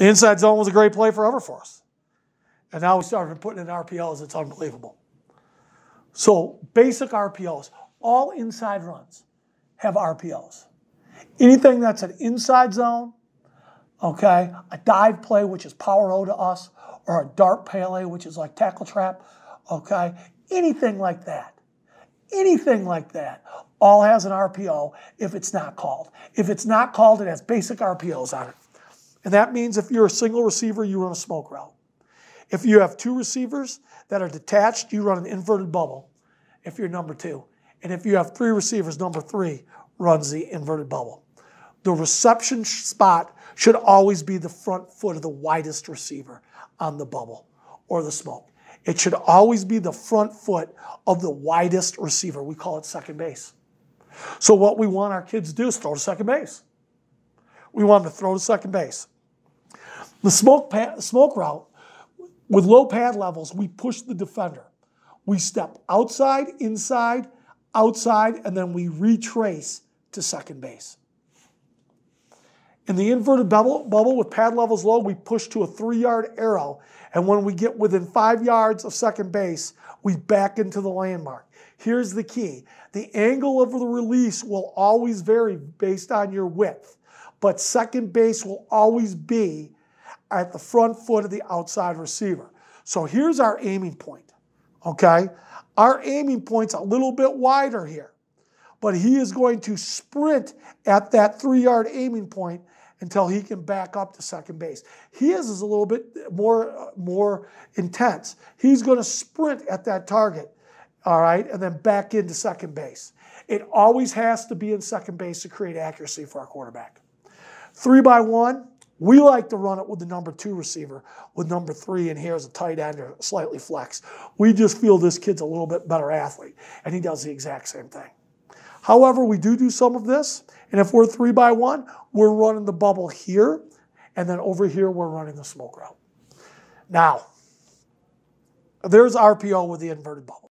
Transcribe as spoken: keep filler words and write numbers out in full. The inside zone was a great play forever for us. And now we started putting in R P Os. It's unbelievable. So basic R P Os. All inside runs have R P Os. Anything that's an inside zone, okay, a dive play, which is power O to us, or a dart pele, which is like tackle trap, okay, anything like that, anything like that, all has an R P O if it's not called. If it's not called, it has basic R P Os on it. And that means if you're a single receiver, you run a smoke route. If you have two receivers that are detached, you run an inverted bubble if you're number two. And if you have three receivers, number three runs the inverted bubble. The reception spot should always be the front foot of the widest receiver on the bubble or the smoke. It should always be the front foot of the widest receiver. We call it second base. So what we want our kids to do is throw to second base. We want them to throw to second base. The smoke, smoke route, with low pad levels, we push the defender. We step outside, inside, outside, and then we retrace to second base. In the inverted bubble, bubble with pad levels low, we push to a three-yard arrow. And when we get within five yards of second base, we back into the landmark. Here's the key. The angle of the release will always vary based on your width. But second base will always be at the front foot of the outside receiver. So here's our aiming point, okay? Our aiming point's a little bit wider here, but he is going to sprint at that three-yard aiming point until he can back up to second base. His is a little bit more, more intense. He's going to sprint at that target, all right, and then back into second base. It always has to be in second base to create accuracy for our quarterback. Three by one, we like to run it with the number two receiver, with number three, and here's a tight end or slightly flex. We just feel this kid's a little bit better athlete, and he does the exact same thing. However, we do do some of this, and if we're three by one, we're running the bubble here, and then over here we're running the smoke route. Now, there's R P O with the inverted bubble.